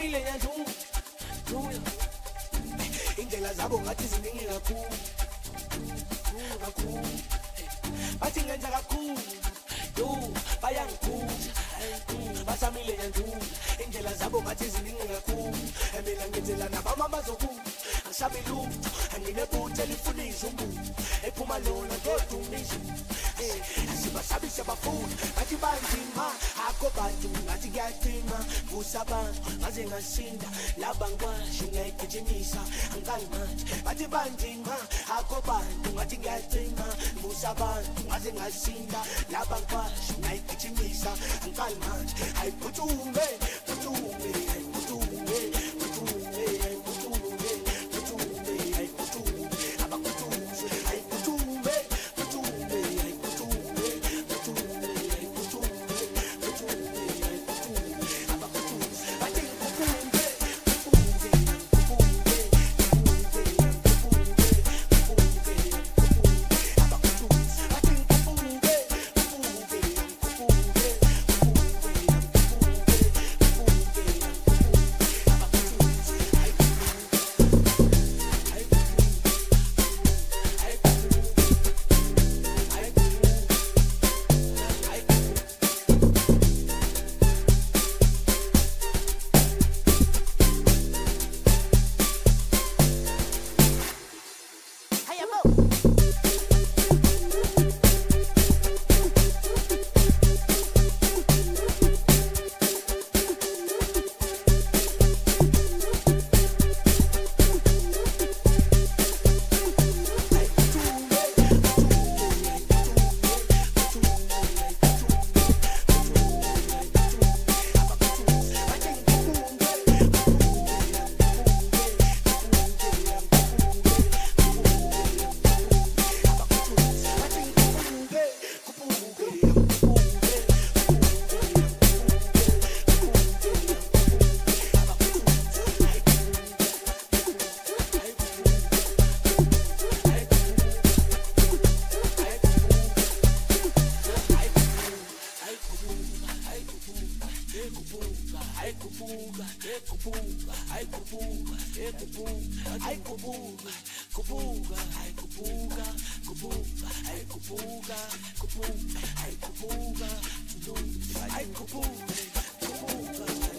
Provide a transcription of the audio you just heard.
Babile yanzu, lula. Indela zabo ngati ziningi kakhulu, kakhulu. Bathi ngenza kakhulu, yo, bayangikhuza, basamile yanzu. Indela zabo ngati ziningi kakhulu, emela ngenzela nabama bazokhulu. Angisabi lutho, anginebutho elifuna izungu, ephuma lona ngodumisa. Asibasabi siyabafuna, bathi banzima, akho bantu ngathi ngiyaqina, vusa abantu ngaze ngasinda, laba ngiwasho ngiyayigijimisa, angikalimali. Bathi banzima, akho bantu ngathi ngiyaqina, vusa abantu ngaze ngasinda, laba ngiwasho ngiyayigijimisa, angikalimali. Ayiphuthume, phuthume, ayiphuthume. I could pull,